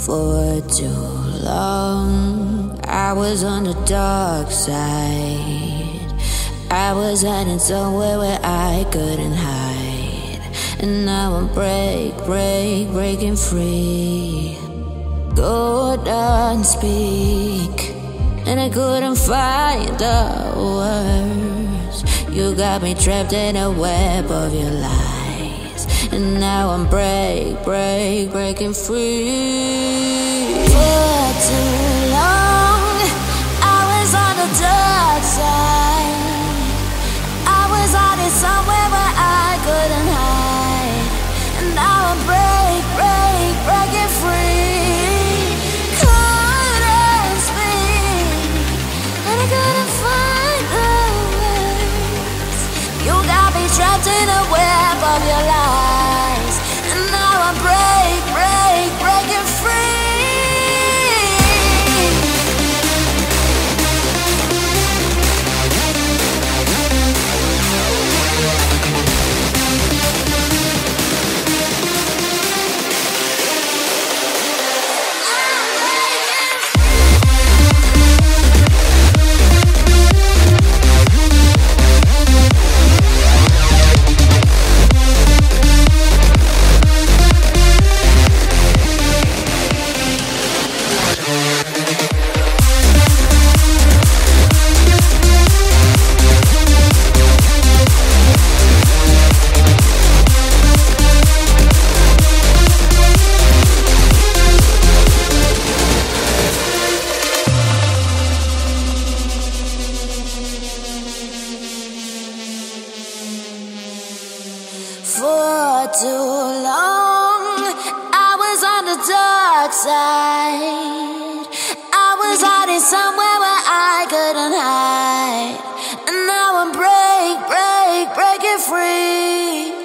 for too long. I was on the dark side. I was hiding somewhere where I couldn't hide. And now I'm breaking free. Couldn't speak, and I couldn't find the words. You got me trapped in a web of your lies, and now I'm breaking free. For too long, I was on the dark side. I was hiding somewhere where I couldn't hide, and now I'm breaking free. Trapped in a web of your lies, and now I'm breaking free. Side. I was hiding somewhere where I couldn't hide, and now I'm breaking free.